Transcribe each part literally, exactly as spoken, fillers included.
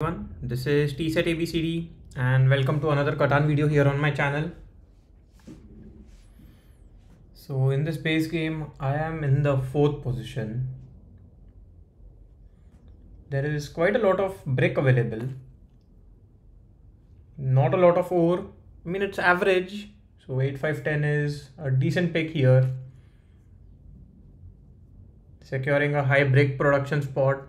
Everyone, this is Tset A B C D and welcome to another Catan video here on my channel. So in this base game I am in the fourth position. There is quite a lot of brick available, not a lot of ore. I mean, it's average, so eight five ten is a decent pick here, securing a high brick production spot.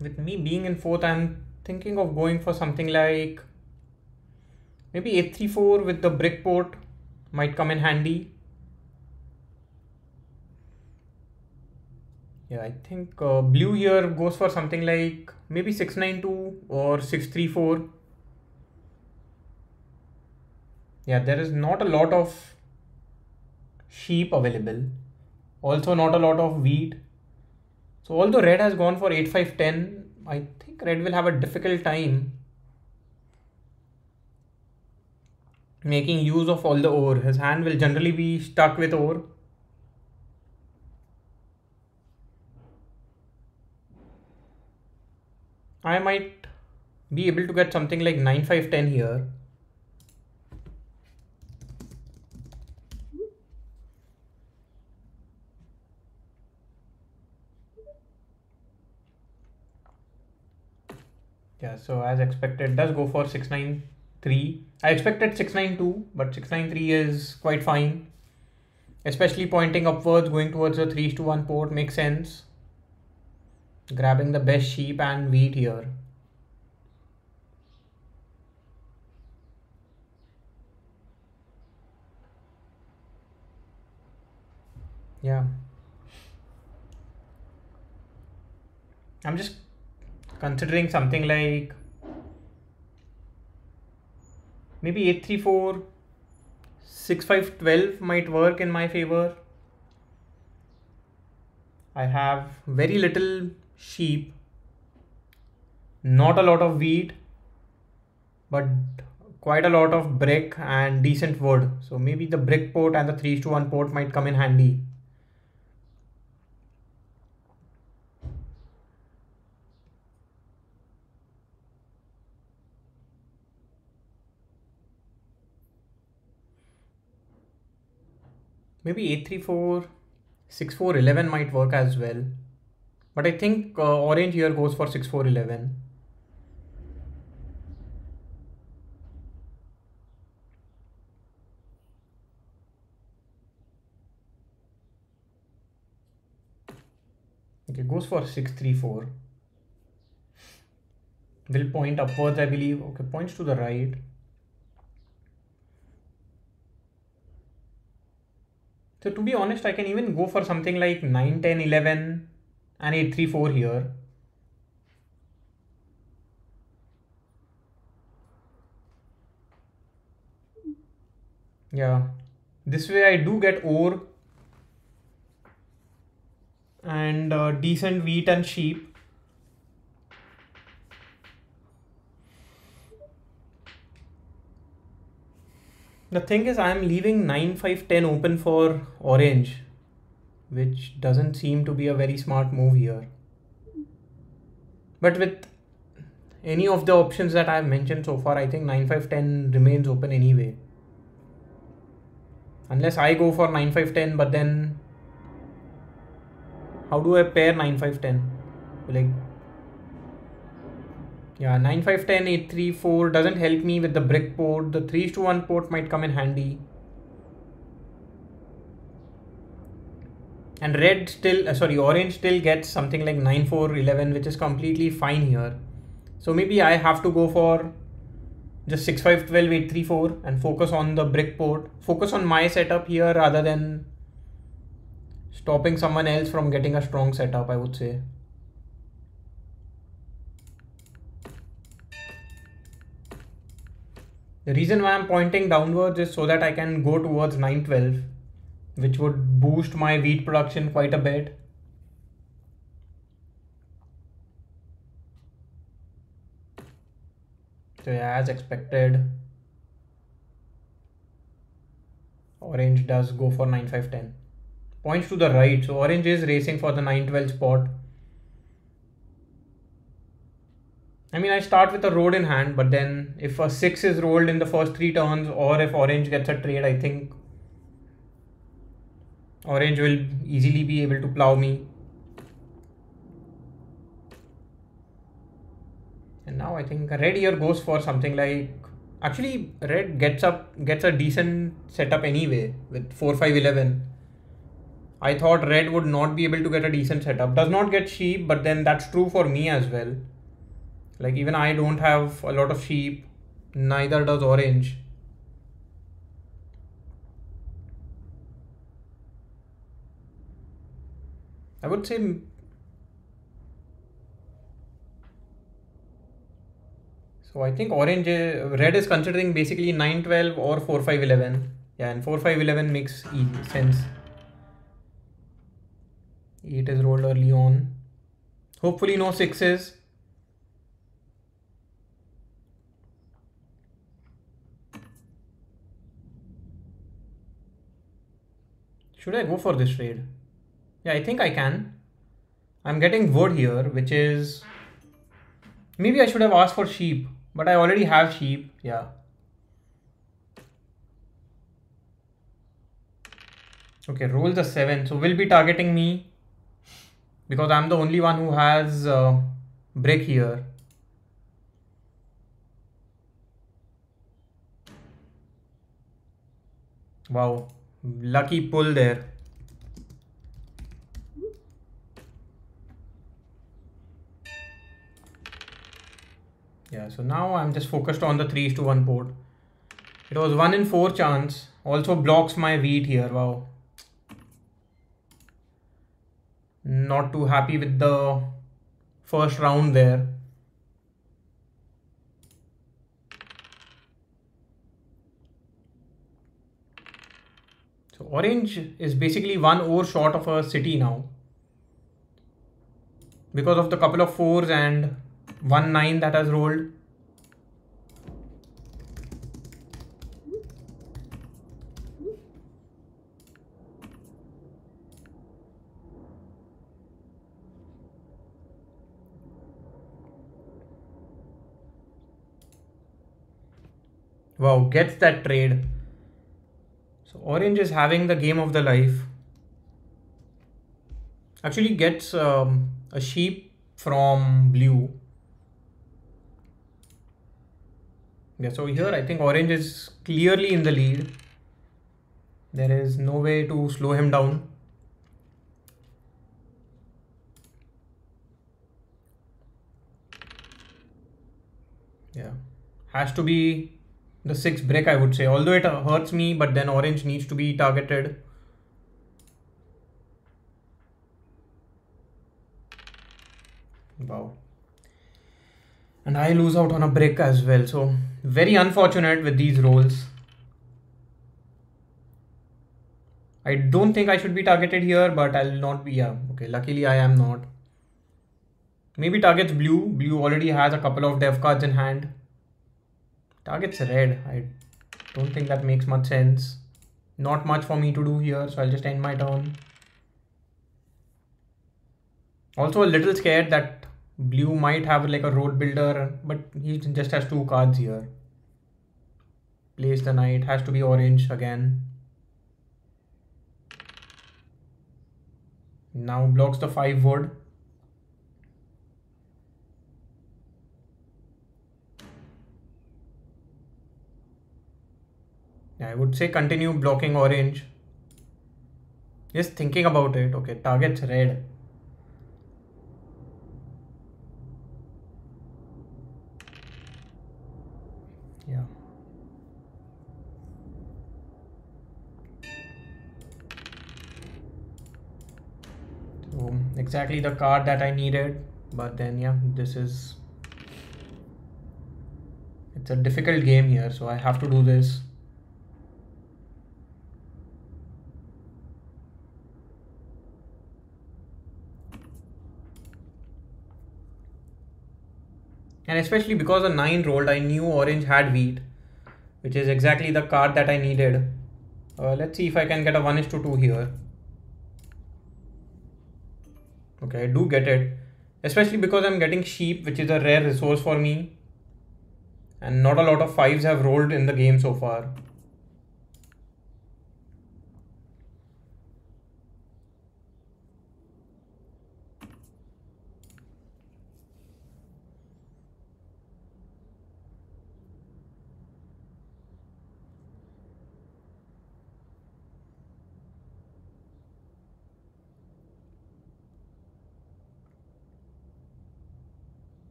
With me being in fourth, I'm thinking of going for something like maybe eight three four with the brick port, might come in handy. Yeah, I think uh, blue here goes for something like maybe six nine two or six three four. Yeah, there is not a lot of sheep available, also not a lot of wheat. So although red has gone for eight five ten, I think red will have a difficult time making use of all the ore. His hand will generally be stuck with ore. I might be able to get something like nine five ten here. Yeah, so as expected, does go for six nine three. I expected six nine two, but six nine three is quite fine. Especially pointing upwards, going towards a three to one port makes sense. Grabbing the best sheep and wheat here. Yeah. I'm just considering something like maybe eight three four, six five twelve might work in my favor. I have very little sheep, not a lot of wheat, but quite a lot of brick and decent wood. So maybe the brick port and the three to one port might come in handy. Maybe eight three four, six four eleven might work as well. But I think uh, orange here goes for six four eleven. Okay, goes for six three four. Will point upwards, I believe. Okay, points to the right. So to be honest, I can even go for something like nine ten eleven and eight three four here. Yeah, this way I do get ore and uh, decent wheat and sheep. The thing is, I am leaving nine five ten open for orange, which doesn't seem to be a very smart move here. But with any of the options that I have mentioned so far, I think nine five ten remains open anyway. Unless I go for nine five ten, but then how do I pair nine five ten? Like, yeah, nine five ten, eight three four doesn't help me with the brick port. The three to one port might come in handy. And red still, uh, sorry, orange still gets something like nine four eleven, which is completely fine here. So maybe I have to go for just six five twelve, eight three four and focus on the brick port. Focus on my setup here rather than stopping someone else from getting a strong setup, I would say. The reason why I'm pointing downwards is so that I can go towards nine twelve, which would boost my wheat production quite a bit. So yeah, as expected, orange does go for nine five ten. points to the right. So orange is racing for the nine twelve spot. I mean, I start with a road in hand, but then if a six is rolled in the first three turns, or if orange gets a trade, I think orange will easily be able to plow me. And now I think red here goes for something like, actually red gets up gets a decent setup anyway with four five eleven. I thought red would not be able to get a decent setup. Does not get sheep, but then that's true for me as well. Like, even I don't have a lot of sheep, neither does orange. I would say so. I think orange red is considering basically nine twelve or four five eleven. Yeah, and four five eleven makes sense. eight is rolled early on. Hopefully no sixes. Should I go for this trade? Yeah, I think I can. I'm getting wood here, which is... Maybe I should have asked for sheep, but I already have sheep. Yeah. Okay, roll the seven. So will be targeting me because I'm the only one who has uh, brick here. Wow. Lucky pull there. Yeah, so now I'm just focused on the threes to one port. It was one in four chance. Also blocks my wheat here. Wow. Not too happy with the first round there. So orange is basically one ore short of a city now because of the couple of fours and one nine that has rolled. Wow, gets that trade. So orange is having the game of the life. Actually gets um, a sheep from blue. Yeah, so here I think orange is clearly in the lead. There is no way to slow him down. Yeah, has to be the six brick, I would say, although it hurts me, but then orange needs to be targeted. Wow. And I lose out on a brick as well. So very unfortunate with these rolls. I don't think I should be targeted here, but I'll not be. Yeah. Okay. Luckily I am not. Maybe targets blue. Blue already has a couple of dev cards in hand. Targets red. I don't think that makes much sense. Not much for me to do here, so I'll just end my turn. Also a little scared that blue might have like a road builder, but he just has two cards here. Place the knight. Has to be orange again. Now blocks the five wood. I would say continue blocking orange. Just thinking about it. Okay, targets red. Yeah. So exactly the card that I needed, but then yeah, this is, it's a difficult game here, so I have to do this. And especially because a nine rolled, I knew orange had wheat, which is exactly the card that I needed. Uh, let's see if I can get a one is to two here. Okay, I do get it, especially because I'm getting sheep, which is a rare resource for me, and not a lot of fives have rolled in the game so far.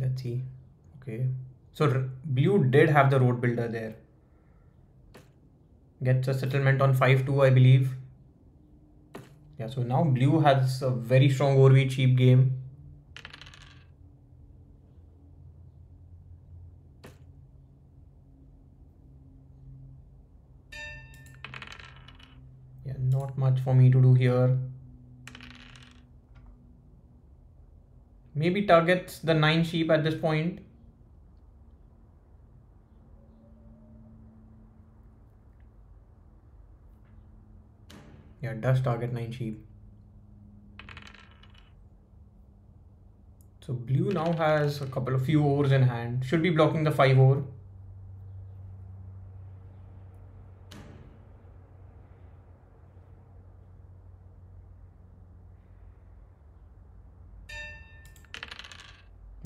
Let's see. Okay, so blue did have the road builder there. Gets a settlement on five two, I believe. Yeah, so now blue has a very strong overweight sheep game. Yeah, not much for me to do here. Maybe targets the nine sheep at this point. Yeah, it does target nine sheep. So blue now has a couple of few overs in hand. Should be blocking the five over.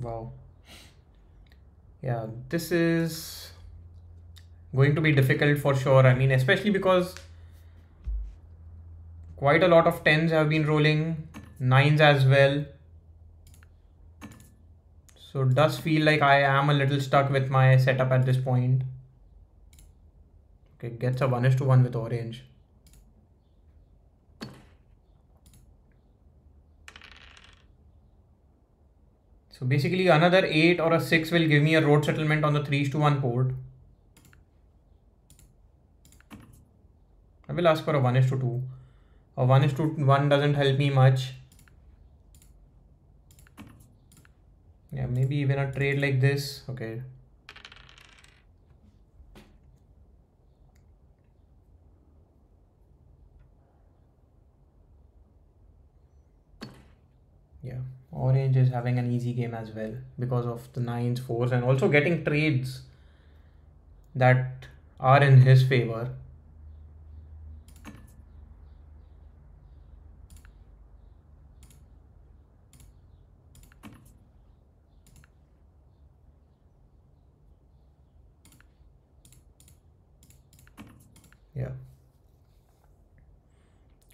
Wow. Yeah, this is going to be difficult for sure. I mean, especially because quite a lot of tens have been rolling, nines as well. So it does feel like I am a little stuck with my setup at this point. Okay, gets a one is to one with orange. So basically another eight or a six will give me a road settlement on the three to one port. I will ask for a one is to two. A one is to one doesn't help me much. Yeah, maybe even a trade like this. Okay. Yeah. Orange is having an easy game as well because of the nines, fours, and also getting trades that are in his favor. Yeah.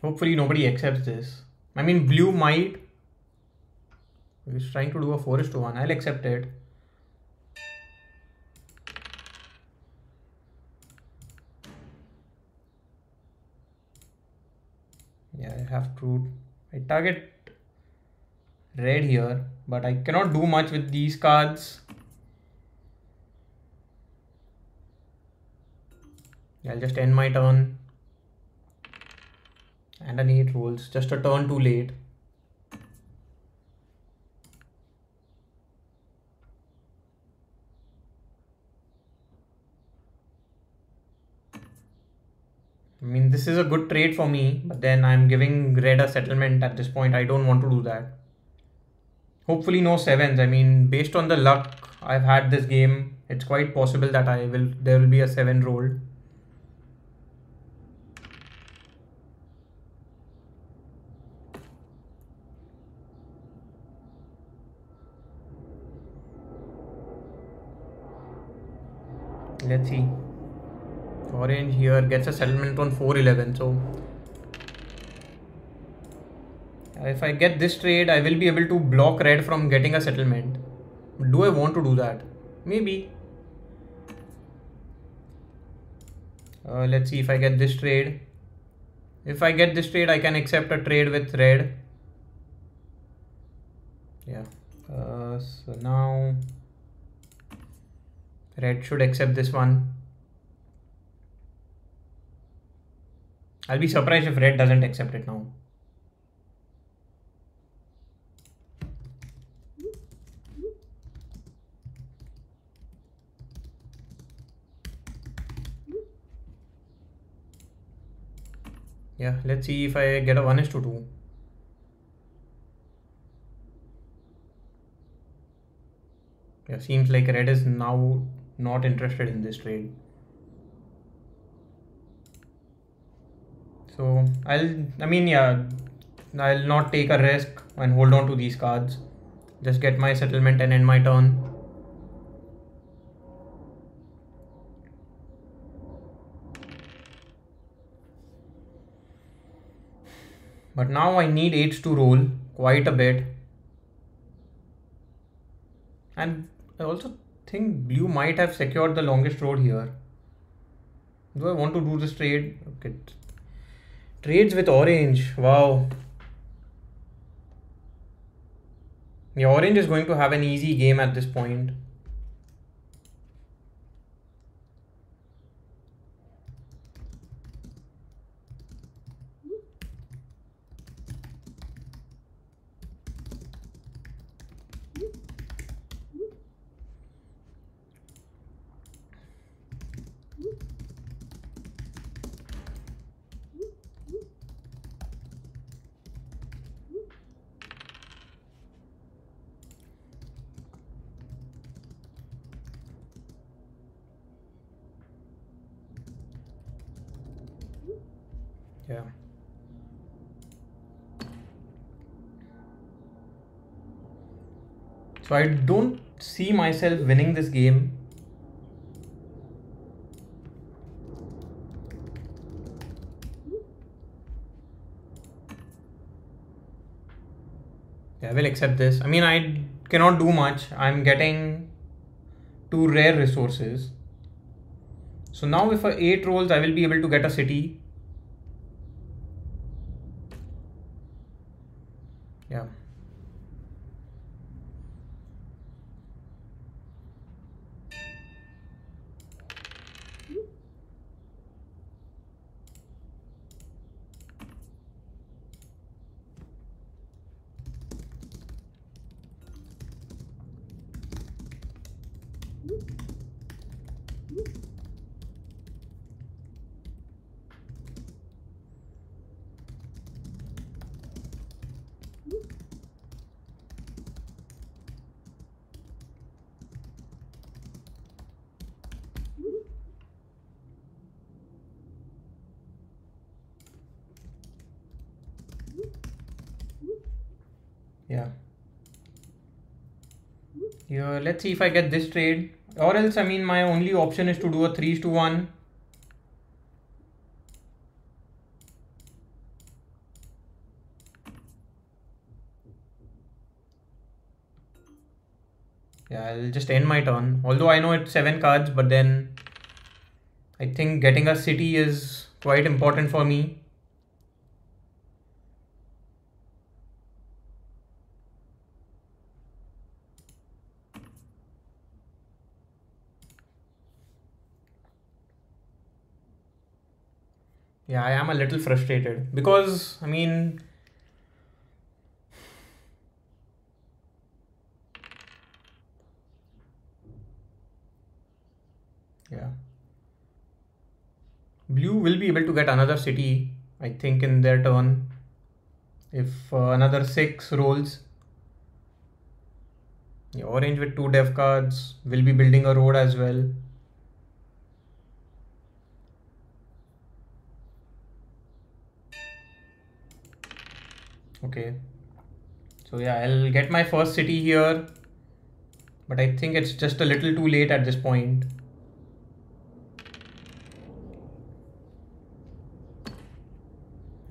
Hopefully nobody accepts this. I mean, blue might. He's trying to do a four is to one. I'll accept it. Yeah, I have to. I target red here, but I cannot do much with these cards. I'll just end my turn. And an eight rolls, just a turn too late. I mean, this is a good trade for me, but then I'm giving red a settlement at this point. I don't want to do that. Hopefully no sevens. I mean, based on the luck I've had this game, it's quite possible that I will there will be a seven rolled. Let's see. Orange here gets a settlement on four eleven, so if I get this trade, I will be able to block red from getting a settlement. Do I want to do that? Maybe. Uh, let's see if I get this trade. If I get this trade, I can accept a trade with red. Yeah. Uh, so now red should accept this one. I'll be surprised if red doesn't accept it now. Yeah, let's see if I get a one is to two. Yeah, seems like red is now not interested in this trade. So I'll, I mean, yeah, I'll not take a risk and hold on to these cards. Just get my settlement and end my turn. But now I need eights to roll quite a bit. And I also think blue might have secured the longest road here. Do I want to do this trade? Okay. Trades with orange. Wow. The orange is going to have an easy game at this point. Yeah. So I don't see myself winning this game. Yeah, I will accept this. I mean, I cannot do much. I'm getting two rare resources. So now if I eight rolls, I will be able to get a city. Yeah. Yeah. Yeah. Let's see if I get this trade, or else I mean my only option is to do a three to one. Yeah, I'll just end my turn. Although I know it's seven cards, but then I think getting a city is quite important for me. Yeah, I am a little frustrated because, I mean, yeah, blue will be able to get another city, I think, in their turn if uh, another six rolls. Yeah, orange with two def cards will be building a road as well. Okay, so yeah, I'll get my first city here, but I think it's just a little too late at this point.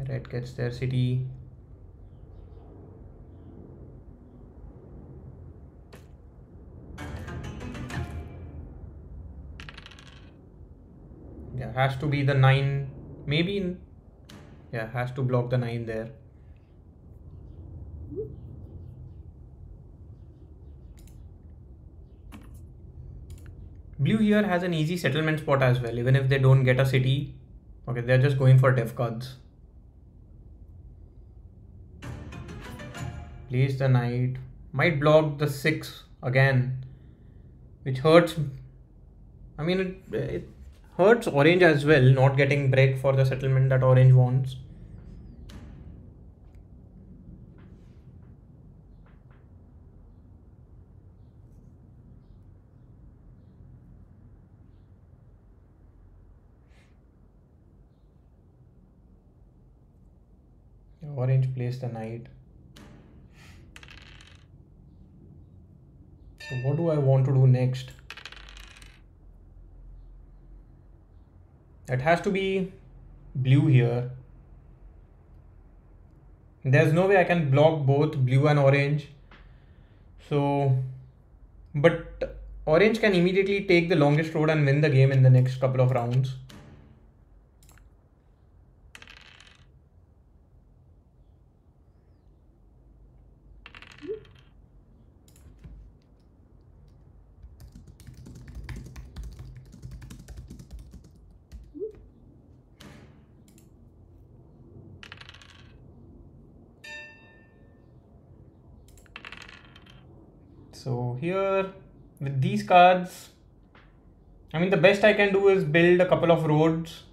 Red gets their city. Yeah, has to be the nine, maybe. Yeah, has to block the nine there. Blue here has an easy settlement spot as well, even if they don't get a city. Okay, they're just going for def cards. Place the knight. Might block the six again, which hurts. I mean, it, it hurts orange as well, not getting break for the settlement that orange wants. orange plays the knight. So what do I want to do next? It has to be blue here. There's no way I can block both blue and orange. So, but orange can immediately take the longest road and win the game in the next couple of rounds. So here with these cards, I mean the best I can do is build a couple of roads.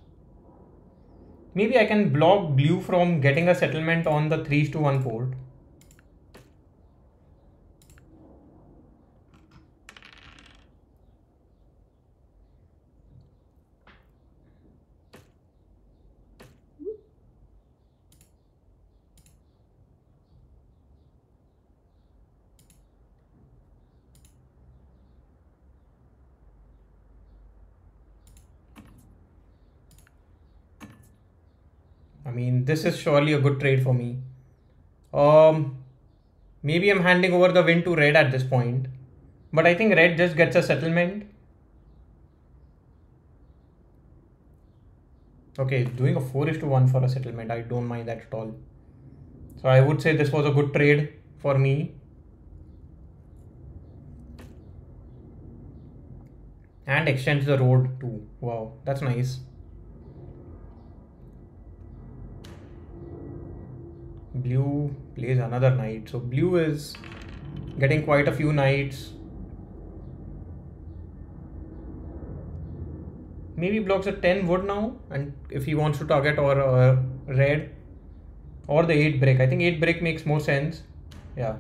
Maybe I can block blue from getting a settlement on the three to one port. I mean, this is surely a good trade for me. Um, maybe I'm handing over the win to red at this point, but I think red just gets a settlement. Okay, doing a four is to one for a settlement, I don't mind that at all. So I would say this was a good trade for me. And extends the road too. Wow, that's nice. Blue plays another knight, so blue is getting quite a few knights. Maybe blocks a ten wood now, and if he wants to target or uh, red or the eight brick. I think eight brick makes more sense. Yeah.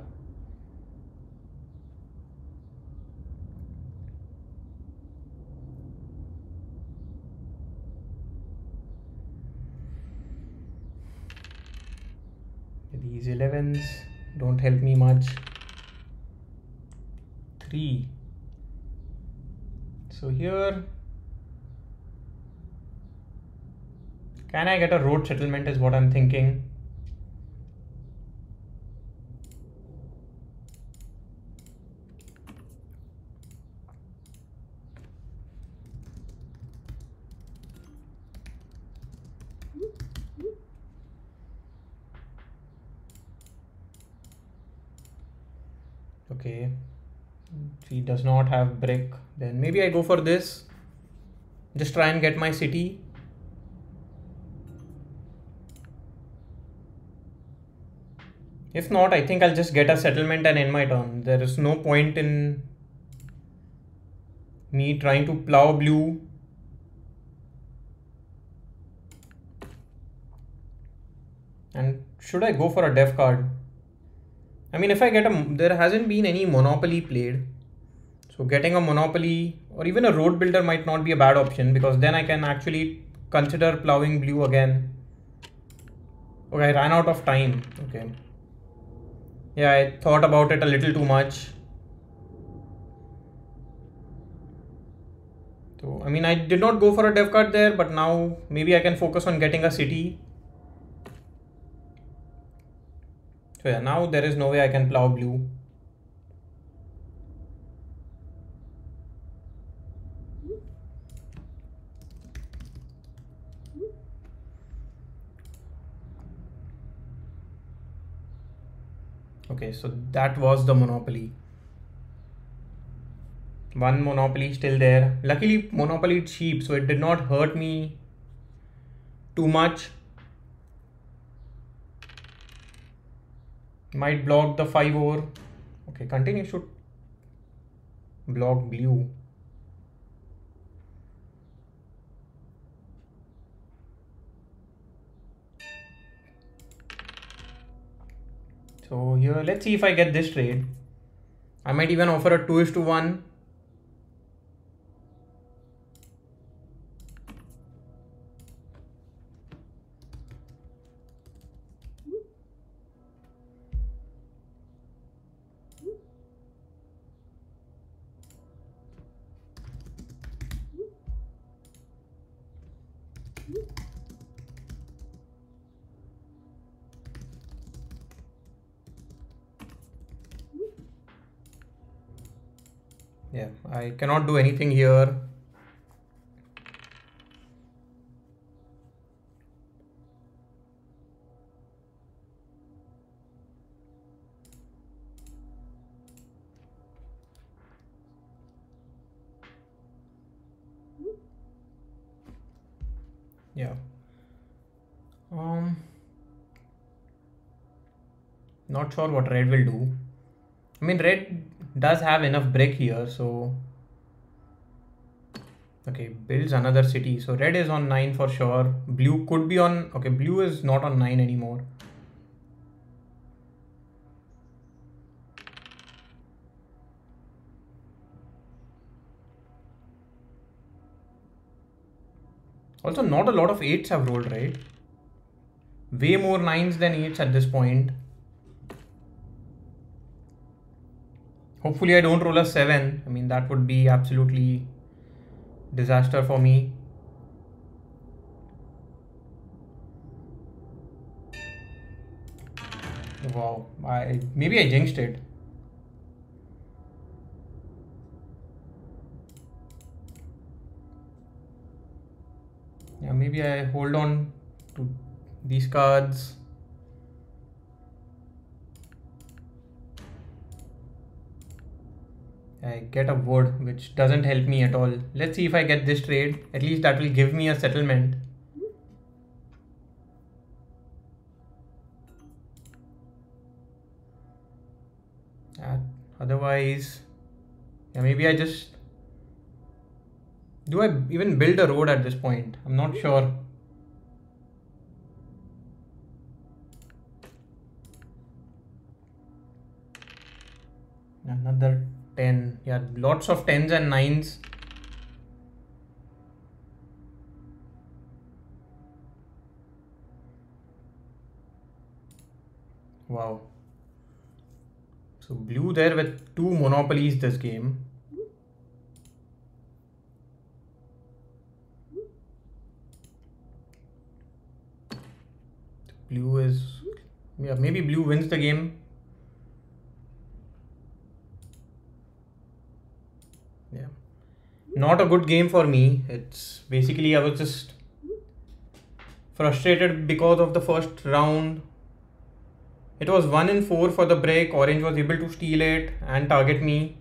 These elevens don't help me much. Three. So here, can I get a road settlement is what I'm thinking. Okay, she does not have brick, then maybe I go for this, just try and get my city. If not, I think I'll just get a settlement and end my turn. There is no point in me trying to plow blue. And should I go for a def card? I mean, if I get a, there hasn't been any monopoly played. So getting a monopoly or even a road builder might not be a bad option, because then I can actually consider plowing blue again. Okay, I ran out of time. Okay. Yeah, I thought about it a little too much. So, I mean, I did not go for a dev card there, but now maybe I can focus on getting a city. So yeah, now there is no way I can plow blue. Okay, so that was the monopoly. One monopoly still there. Luckily, monopoly is cheap, so it did not hurt me too much. Might block the five over. Okay, continue should block blue. So here, let's see if I get this trade. I might even offer a two is to one. Yeah, I cannot do anything here. Yeah. Um. Not sure what red will do. I mean, red does have enough brick here, so. Okay, builds another city. So red is on nine for sure. Blue could be on. Okay, blue is not on nine anymore. Also, not a lot of eights have rolled, right? Way more nines than eights at this point. Hopefully I don't roll a seven. I mean, that would be absolutely disaster for me. Wow, I maybe I jinxed it. Yeah, maybe I hold on to these cards. I get a wood, which doesn't help me at all. Let's see if I get this trade. At least that will give me a settlement. Yeah, otherwise, yeah, maybe I just... Do I even build a road at this point? I'm not sure. Another ten. Yeah, lots of tens and nines. Wow. So blue there with two monopolies this game. Blue is, yeah, maybe blue wins the game. Yeah, not a good game for me. It's basically I was just frustrated because of the first round. It was one in four for the break. Orange was able to steal it and target me,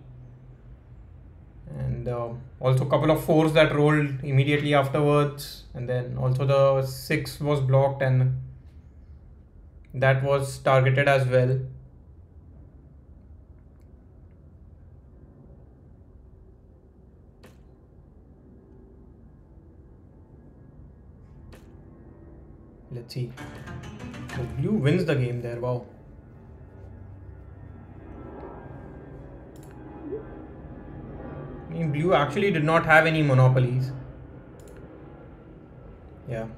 and uh, also a couple of fours that rolled immediately afterwards, and then also the six was blocked and that was targeted as well. Let's see. So blue wins the game there. Wow. I mean, blue actually did not have any monopolies. Yeah.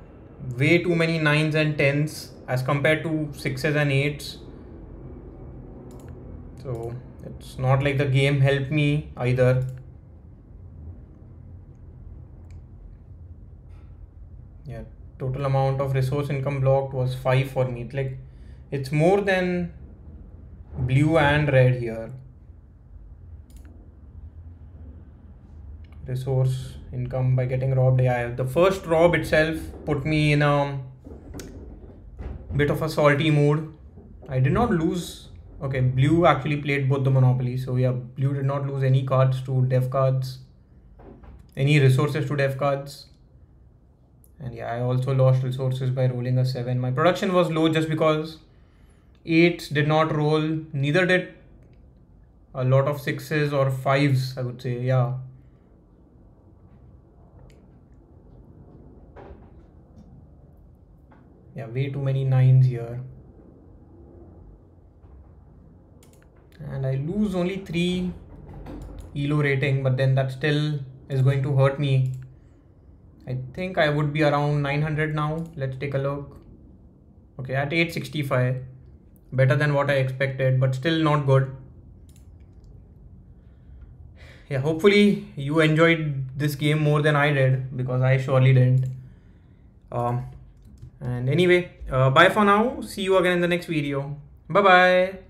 Way too many nines and tens as compared to sixes and eights. So it's not like the game helped me either. Yeah, total amount of resource income blocked was five for me. It's like it's more than blue and red here. Resource income by getting robbed. Yeah, the first rob itself put me in a bit of a salty mood. I did not lose. Okay, blue actually played both the monopolies. So yeah, blue did not lose any cards to dev cards, any resources to dev cards. And yeah, I also lost resources by rolling a seven. My production was low just because eights did not roll. Neither did a lot of sixes or fives, I would say. Yeah. Yeah, way too many nines here. And I lose only three E L O rating, but then that still is going to hurt me. I think I would be around nine hundred now. Let's take a look. Okay, at eight sixty-five. Better than what I expected, but still not good. Yeah, hopefully you enjoyed this game more than I did, because I surely didn't. Um, And anyway, uh, bye for now. See you again in the next video. Bye bye.